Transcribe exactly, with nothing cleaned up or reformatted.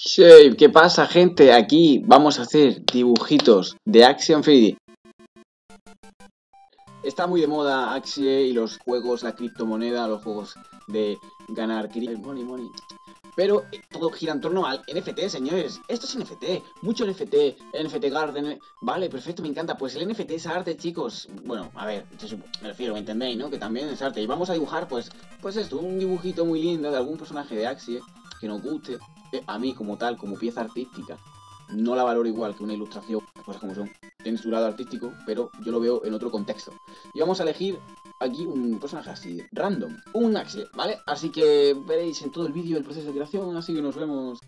Shape, ¿qué pasa, gente? Aquí vamos a hacer dibujitos de Axie Infinity. Está muy de moda Axie y los juegos, la criptomoneda, los juegos de ganar money, money. Pero todo gira en torno al N F T, señores. Esto es N F T, mucho N F T, N F T Garden. Vale, perfecto, me encanta. Pues el N F T es arte, chicos. Bueno, a ver, me refiero, ¿me entendéis, no? Que también es arte. Y vamos a dibujar, pues, pues esto, un dibujito muy lindo de algún personaje de Axie que nos guste. A mí, como tal, como pieza artística, no la valoro igual que una ilustración, las cosas como son. Tiene su lado artístico, pero yo lo veo en otro contexto. Y vamos a elegir aquí un personaje así, random, un Axie, ¿vale? Así que veréis en todo el vídeo el proceso de creación, así que nos vemos.